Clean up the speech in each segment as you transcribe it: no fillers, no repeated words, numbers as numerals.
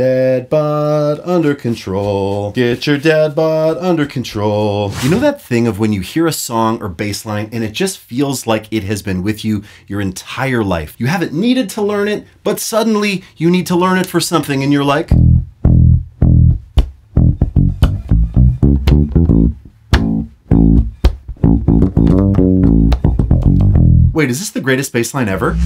dad bod under control. Get your dad bod under control. You know that thing of when you hear a song or bass line and it just feels like it has been with you your entire life. You haven't needed to learn it, but suddenly you need to learn it for something and you're like, wait, is this the greatest bass line ever?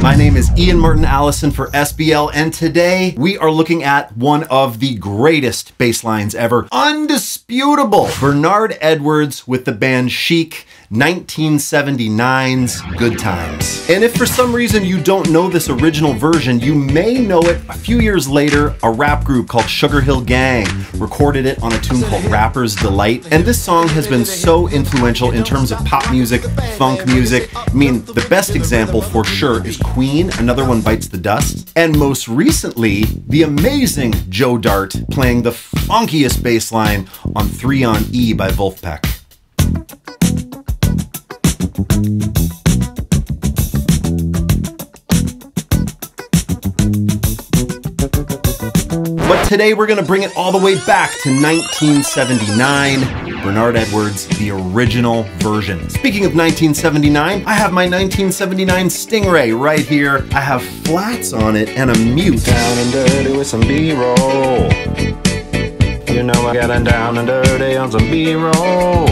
My name is Ian Martin Allison for SBL, and today we are looking at one of the greatest bass lines ever. Undisputable! Bernard Edwards with the band Chic, 1979's Good Times. And if for some reason you don't know this original version, you may know it a few years later, a rap group called Sugarhill Gang recorded it on a tune called Rapper's Delight. And this song has been so influential in terms of pop music, funk music. I mean, the best example for sure is Queen, Another One Bites the Dust. And most recently, the amazing Joe Dart playing the funkiest bass line on 3 on E by Wolf Peck. But today we're gonna bring it all the way back to 1979. Bernard Edwards, the original version. Speaking of 1979, I have my 1979 Stingray right here. I have flats on it and a mute. Down and dirty with some B-roll. You know I got down and dirty on some B-roll.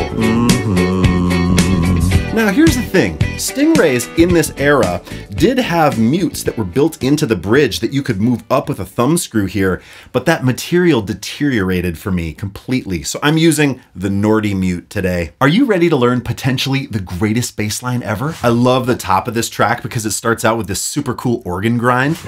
Now here's the thing, Stingrays in this era did have mutes that were built into the bridge that you could move up with a thumb screw here, but that material deteriorated for me completely, so I'm using the Nordy mute today. Are you ready to learn potentially the greatest bass line ever? I love the top of this track because it starts out with this super cool organ grind.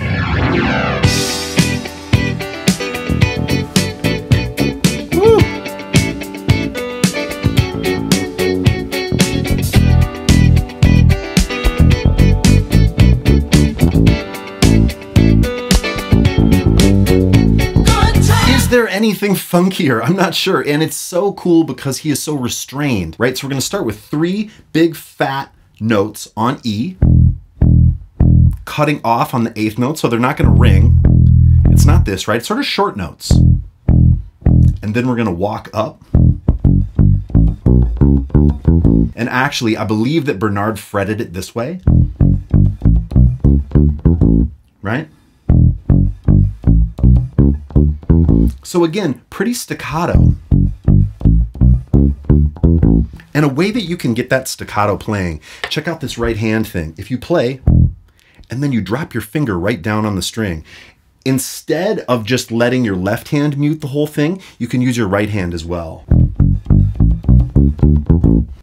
Anything funkier? I'm not sure. And it's so cool because he is so restrained, right? So we're going to start with 3 big fat notes on E, cutting off on the 8th note, so they're not going to ring. It's not this, right? It's sort of short notes. And then we're going to walk up. And actually, I believe that Bernard fretted it this way, right? So again, pretty staccato. And a way that you can get that staccato playing, check out this right hand thing. If you play, and then you drop your finger right down on the string, instead of just letting your left hand mute the whole thing, you can use your right hand as well.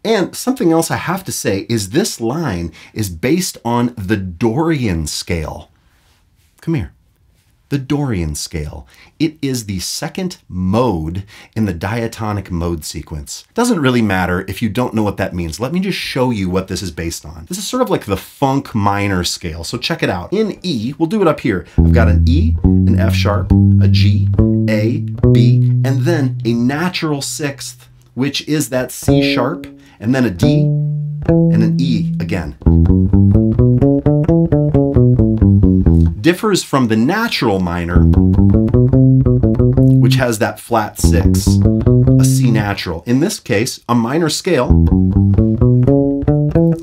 And something else I have to say is this line is based on the Dorian scale. Come here. The Dorian scale. It is the 2nd mode in the diatonic mode sequence. Doesn't really matter if you don't know what that means. Let me just show you what this is based on. This is sort of like the funk minor scale. So check it out. In E, we'll do it up here. I've got an E, an F sharp, a G, A, B, and then a natural 6th, which is that C sharp, and then a D, and an E again. Differs from the natural minor, which has that flat 6, a C natural. In this case, a minor scale,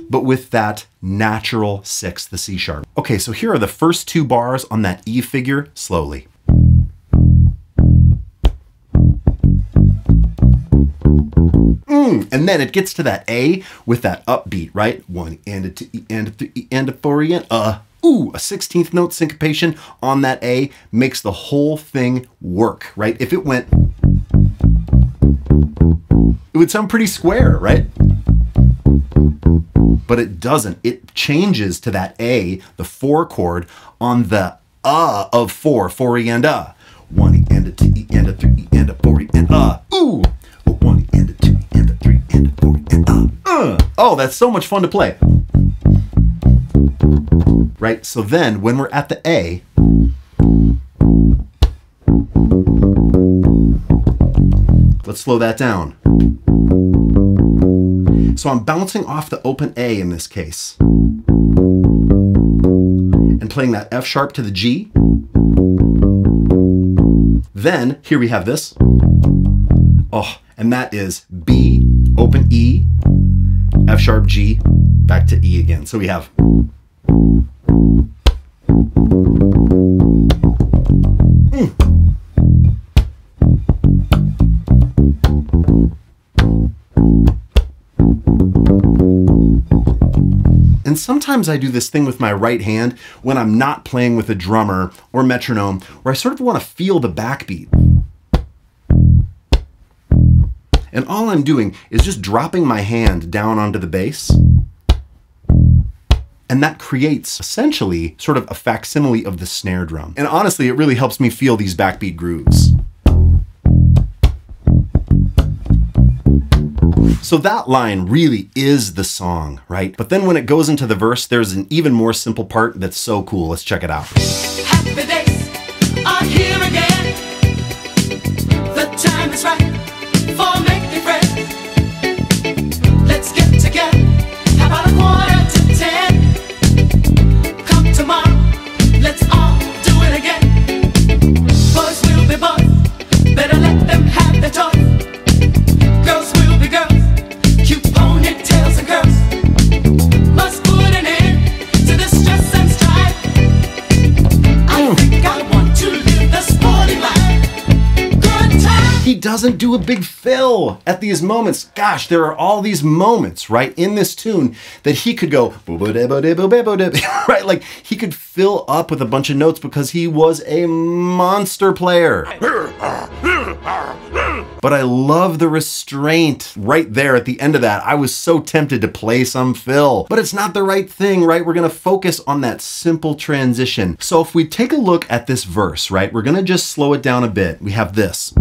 but with that natural 6, the C sharp. Okay, so here are the first 2 bars on that E figure, slowly. And then it gets to that A with that upbeat, right? 1 and a 2 and a 3 and a 4 and ooh, a 16th note syncopation on that A makes the whole thing work, right? If it went, it would sound pretty square, right? But it doesn't. It changes to that A, the 4 chord, on the of 4, 4 E and a. 1 E and a 2 E and a 3 E and a 4 E and a. Ooh, a 1 E and a 2 E and a 3 E and a 4 E and a. Oh, that's so much fun to play. Right? So then when we're at the A, Let's slow that down. So I'm bouncing off the open A in this case and playing that F sharp to the G. Then here we have this. Oh, and that is B, open E, F sharp, G, back to E again. So we have. And sometimes I do this thing with my right hand when I'm not playing with a drummer or metronome, where I sort of want to feel the backbeat. And all I'm doing is just dropping my hand down onto the bass. And that creates essentially sort of a facsimile of the snare drum. And honestly, it really helps me feel these backbeat grooves. So that line really is the song, right? But then when it goes into the verse, there's an even more simple part that's so cool. Let's check it out. Happy days are here again. The time is right for making friends. Let's get together. How about a 10:15? Come tomorrow. Let's all do it again. Boys will be boys. Better let them have their toys. He doesn't do a big fill at these moments. Gosh, there are all these moments, right, in this tune that he could go, right? Like he could fill up with a bunch of notes because he was a monster player. But I love the restraint right there at the end of that. I was so tempted to play some fill, but it's not the right thing, right? We're gonna focus on that simple transition. So if we take a look at this verse, right, we're gonna just slow it down a bit. We have this.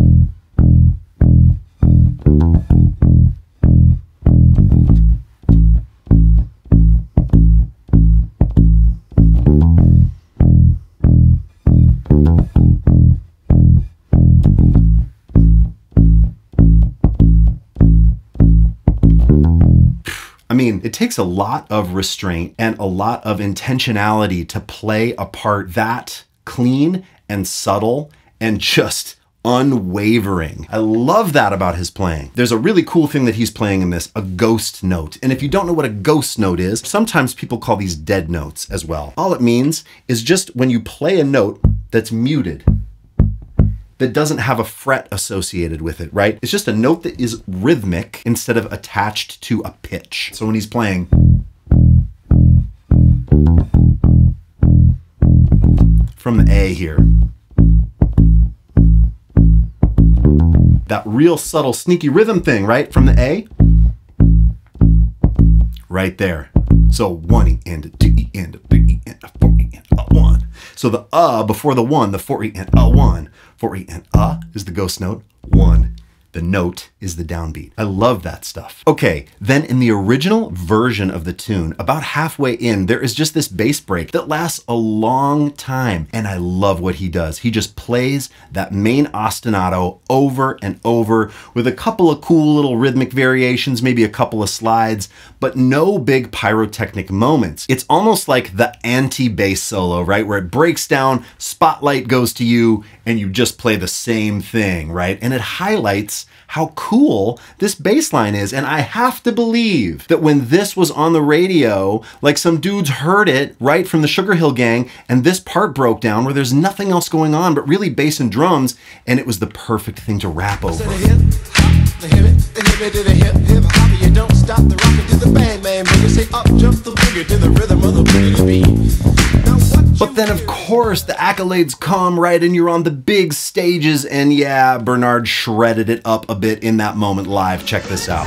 I mean, it takes a lot of restraint and a lot of intentionality to play a part that clean and subtle and just unwavering. I love that about his playing. There's a really cool thing that he's playing in this, a ghost note. And if you don't know what a ghost note is, sometimes people call these dead notes as well. All it means is just when you play a note that's muted, that doesn't have a fret associated with it, right? It's just a note that is rhythmic instead of attached to a pitch. So when he's playing, from the A here, that real subtle sneaky rhythm thing, right? From the A, right there. So one E and a two E and a three E and a four E and a one. So the before the one, the four E and a one. Four E and a is the ghost note. One, the note, is the downbeat. I love that stuff. Okay, then in the original version of the tune, about halfway in, there is just this bass break that lasts a long time. And I love what he does. He just plays that main ostinato over and over with a couple of cool little rhythmic variations, maybe a couple of slides, but no big pyrotechnic moments. It's almost like the anti-bass solo, right? Where it breaks down, spotlight goes to you, and you just play the same thing, right? And it highlights how cool this bass line is. And I have to believe that when this was on the radio, like some dudes heard it right from the Sugarhill Gang and this part broke down where there's nothing else going on but really bass and drums, and it was the perfect thing to rap over. But then of course the accolades come, right, and you're on the big stages, and yeah, Bernard shredded it up a bit in that moment live. Check this out.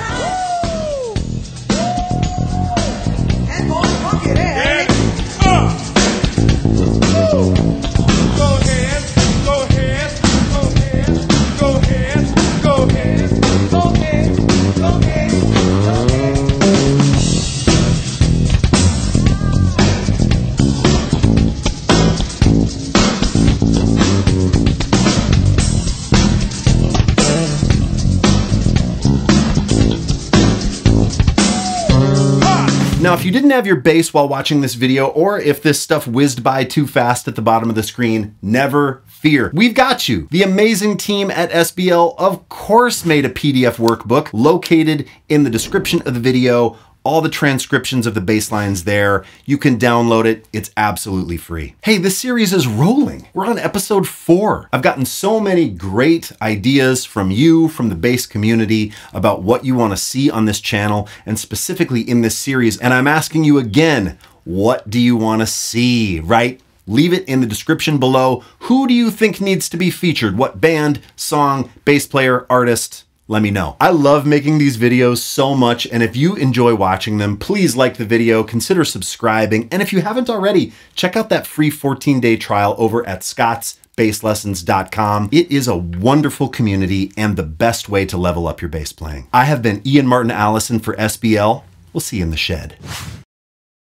Now, if you didn't have your bass while watching this video, or if this stuff whizzed by too fast at the bottom of the screen, never fear. We've got you. The amazing team at SBL, of course, made a PDF workbook located in the description of the video. All the transcriptions of the bass lines there. You can download it. It's absolutely free. Hey, this series is rolling. We're on episode 4. I've gotten so many great ideas from you, from the bass community, about what you want to see on this channel and specifically in this series. And I'm asking you again, what do you want to see, right? Leave it in the description below. Who do you think needs to be featured? What band, song, bass player, artist? Let me know. I love making these videos so much, and if you enjoy watching them, please like the video, consider subscribing, and if you haven't already, check out that free 14-day trial over at Scott's Bass Lessons.com. It is a wonderful community and the best way to level up your bass playing. I have been Ian Martin Allison for SBL. We'll see you in the shed.